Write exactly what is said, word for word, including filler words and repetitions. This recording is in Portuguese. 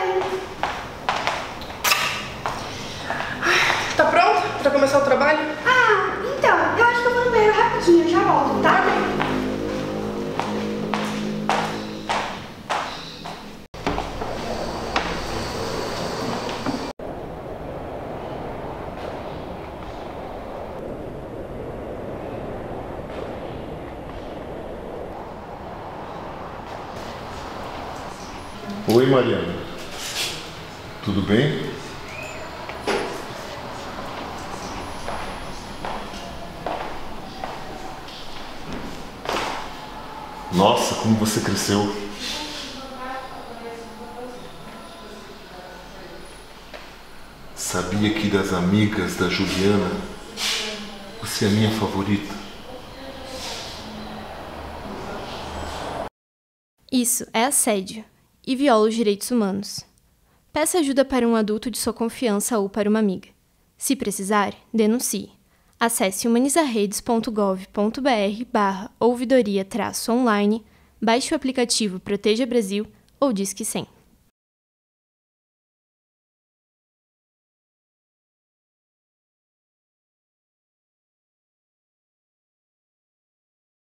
bem. Tá pronto pra começar o trabalho? Ah, então, eu acho que eu vou no banheiro rapidinho, já volto, tá? Tá bem. Oi, Mariana. Tudo bem? Nossa, como você cresceu. Sabia que das amigas da Juliana, você é a minha favorita. Isso é assédio e viola os direitos humanos. Peça ajuda para um adulto de sua confiança ou para uma amiga. Se precisar, denuncie. Acesse humanizaredes ponto gov ponto br barra ouvidoria traço online, baixe o aplicativo Proteja Brasil ou Disque cem.